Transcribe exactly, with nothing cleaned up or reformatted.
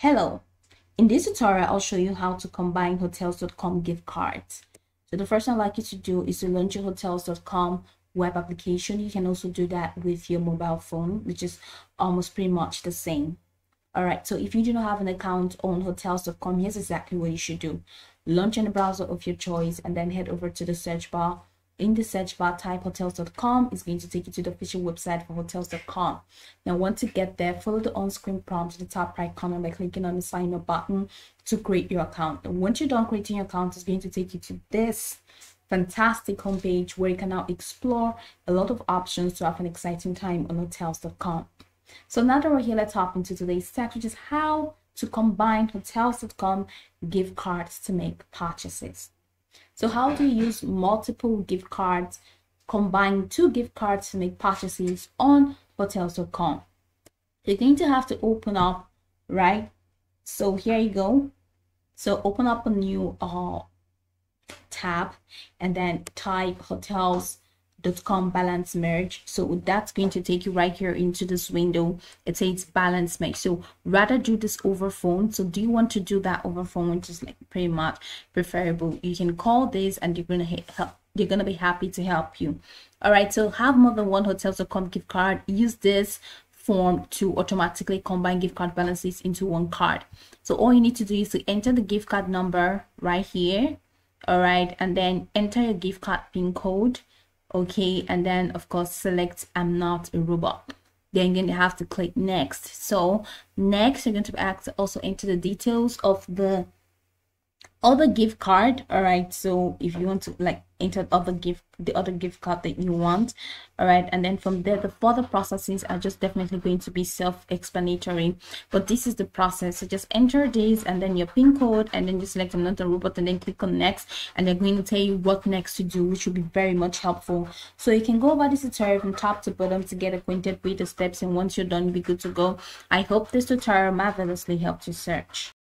Hello, in this tutorial, I'll show you how to combine Hotels dot com gift cards. So the first thing I'd like you to do is to launch your Hotels dot com web application. You can also do that with your mobile phone, which is almost pretty much the same. All right, so if you do not have an account on Hotels dot com, here's exactly what you should do. Launch in the browser of your choice and then head over to the search bar. In the search bar, type hotels dot com. It's going to take you to the official website for hotels dot com. Now, once you get there, follow the on-screen prompt to the top right corner by clicking on the sign up button to create your account. And once you're done creating your account, it's going to take you to this fantastic homepage where you can now explore a lot of options to have an exciting time on hotels dot com. So now that we're here, let's hop into today's text, which is how to combine hotels dot com gift cards to make purchases. So how do you use multiple gift cards, combine two gift cards to make purchases on hotels dot com? You're going to have to open up, right? So here you go. So open up a new uh, tab and then type hotels dot com balance merge. So that's going to take you right here into this window. It says balance merge. So rather do this over phone. So do you want to do that over phone, which is like pretty much preferable? You can call this and you're gonna help. You're gonna be happy to help you. All right. So have more than one hotels dot com gift card. Use this form to automatically combine gift card balances into one card. So all you need to do is to enter the gift card number right here. All right, and then enter your gift card PIN code. Okay, and then of course select I'm not a robot. Then you're going to have to click next. So next you're going to ask to also enter the details of the other gift card. All right, so if you want to like enter other gift the other gift card that you want. All right, and then from there the further processes are just definitely going to be self-explanatory, but this is the process. So just enter this and then your PIN code and then just select I'm not a robot and then click on next, and they're going to tell you what next to do, which will be very much helpful. So you can go over this tutorial from top to bottom to get acquainted with the steps, and once you're done, be good to go. I hope this tutorial marvelously helped you search.